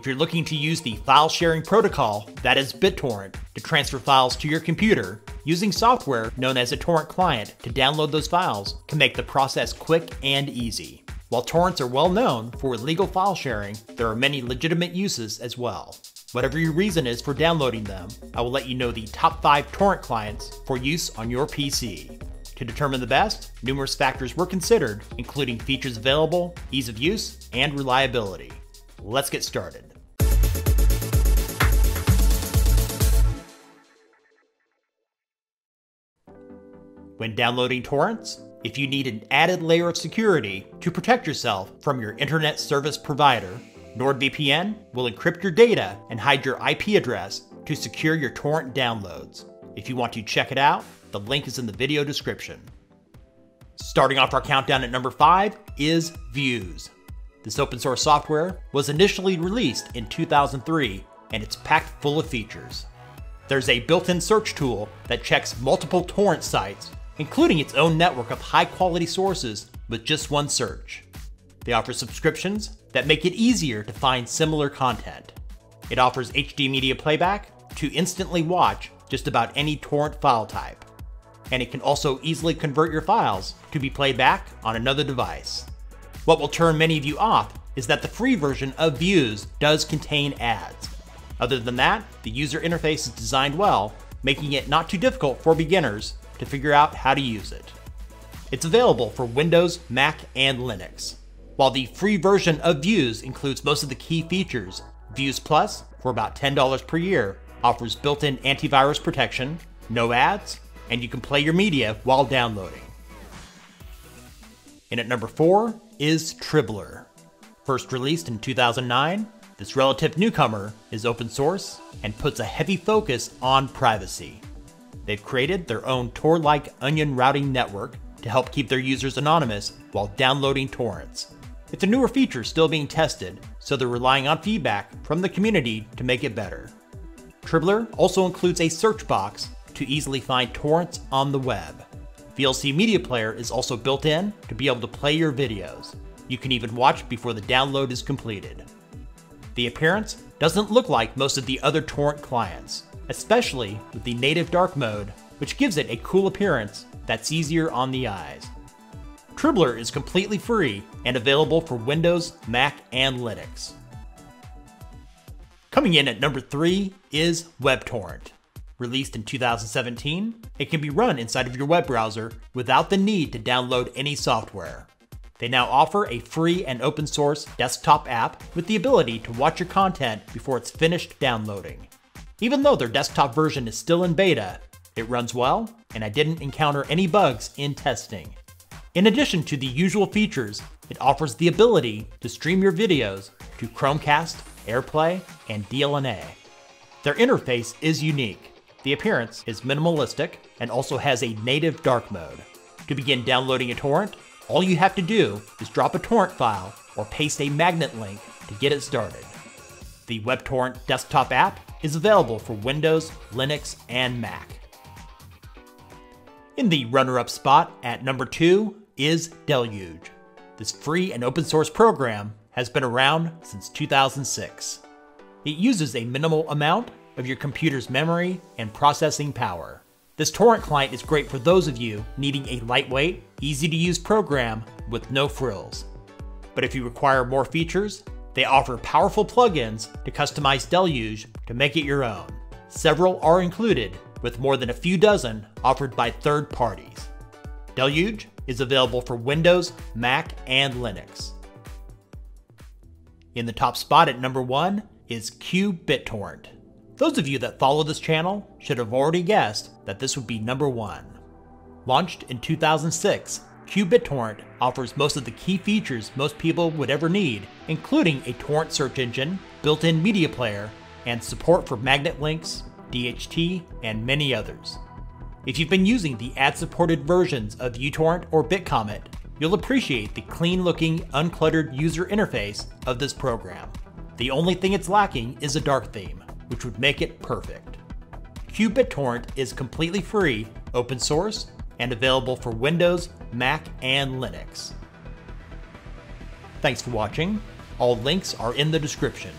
if you're looking to use the file sharing protocol that is BitTorrent to transfer files to your computer, using software known as a torrent client to download those files can make the process quick and easy. While torrents are well known for illegal file sharing, there are many legitimate uses as well. Whatever your reason is for downloading them, I will let you know the top 5 torrent clients for use on your PC. To determine the best, numerous factors were considered, including features available, ease of use, and reliability. Let's get started. When downloading torrents, if you need an added layer of security to protect yourself from your internet service provider, NordVPN will encrypt your data and hide your IP address to secure your torrent downloads. If you want to check it out, the link is in the video description. Starting off our countdown at number 5 is Vuze. This open source software was initially released in 2003 and it's packed full of features. There's a built-in search tool that checks multiple torrent sites, including its own network of high-quality sources with just one search. They offer subscriptions that make it easier to find similar content. It offers HD media playback to instantly watch just about any torrent file type. And it can also easily convert your files to be played back on another device. What will turn many of you off is that the free version of Vuze does contain ads. Other than that, the user interface is designed well, making it not too difficult for beginners to figure out how to use it. It's available for Windows, Mac, and Linux. While the free version of Vuze includes most of the key features, Vuze Plus, for about $10 per year, offers built-in antivirus protection, no ads, and you can play your media while downloading. And at number 4 is Tribler. First released in 2009, this relative newcomer is open source and puts a heavy focus on privacy. They've created their own Tor-like onion routing network to help keep their users anonymous while downloading torrents. It's a newer feature still being tested, so they're relying on feedback from the community to make it better. Tribler also includes a search box to easily find torrents on the web. VLC Media Player is also built in to be able to play your videos. You can even watch before the download is completed. The appearance doesn't look like most of the other torrent clients, especially with the native dark mode, which gives it a cool appearance that's easier on the eyes. Tribler is completely free and available for Windows, Mac, and Linux. Coming in at number 3 is WebTorrent. Released in 2017, it can be run inside of your web browser without the need to download any software. They now offer a free and open source desktop app with the ability to watch your content before it's finished downloading. Even though their desktop version is still in beta, it runs well, and I didn't encounter any bugs in testing. In addition to the usual features, it offers the ability to stream your videos to Chromecast, AirPlay, and DLNA. Their interface is unique. The appearance is minimalistic and also has a native dark mode. To begin downloading a torrent, all you have to do is drop a torrent file or paste a magnet link to get it started. The WebTorrent desktop app is available for Windows, Linux, and Mac. In the runner-up spot at number 2 is Deluge. This free and open source program has been around since 2006. It uses a minimal amount of your computer's memory and processing power. This torrent client is great for those of you needing a lightweight, easy-to-use program with no frills. But if you require more features, they offer powerful plugins to customize Deluge to make it your own. Several are included, with more than a few dozen offered by third parties. Deluge is available for Windows, Mac, and Linux. In the top spot at number 1 is qBittorrent. Those of you that follow this channel should have already guessed that this would be number 1. Launched in 2006, qBittorrent offers most of the key features most people would ever need, including a torrent search engine, built-in media player, and support for magnet links, DHT, and many others. If you've been using the ad-supported versions of uTorrent or BitComet, you'll appreciate the clean-looking, uncluttered user interface of this program. The only thing it's lacking is a dark theme, which would make it perfect. qBittorrent is completely free, open source, and available for Windows, Mac, and Linux. Thanks for watching. All links are in the description.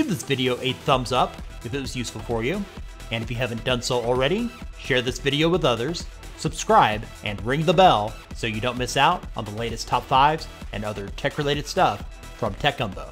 Give this video a thumbs up if it was useful for you, and if you haven't done so already, share this video with others, subscribe, and ring the bell so you don't miss out on the latest top 5s and other tech-related stuff from TechGumbo.